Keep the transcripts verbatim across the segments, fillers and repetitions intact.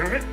Alright.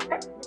What?